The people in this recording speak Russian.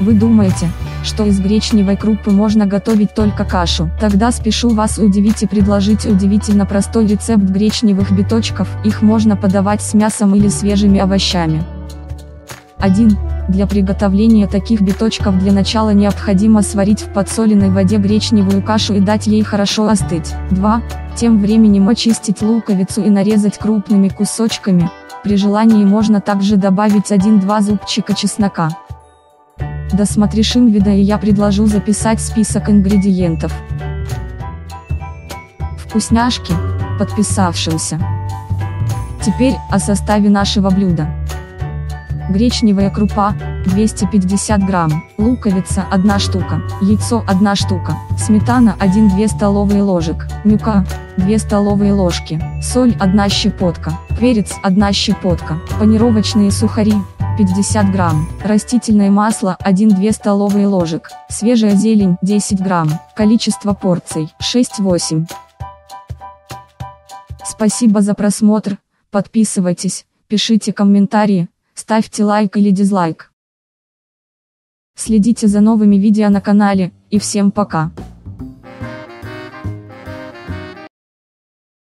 Вы думаете, что из гречневой крупы можно готовить только кашу? Тогда спешу вас удивить и предложить удивительно простой рецепт гречневых биточков. Их можно подавать с мясом или свежими овощами. 1. Для приготовления таких биточков для начала необходимо сварить в подсоленной воде гречневую кашу и дать ей хорошо остыть. 2. Тем временем очистить луковицу и нарезать крупными кусочками. При желании можно также добавить 1-2 зубчика чеснока. Досмотри Шимвида, и я предложу записать список ингредиентов. Вкусняшки, подписавшимся. Теперь о составе нашего блюда. Гречневая крупа, 250 грамм, луковица, 1 штука, яйцо, 1 штука, сметана, 1-2 столовые ложек, мука, 2 столовые ложки, соль, 1 щепотка, перец, 1 щепотка, панировочные сухари, 50 грамм, растительное масло, 1-2 столовые ложек, свежая зелень, 10 грамм, количество порций, 6-8. Спасибо за просмотр, подписывайтесь, пишите комментарии, ставьте лайк или дизлайк. Следите за новыми видео на канале, и всем пока.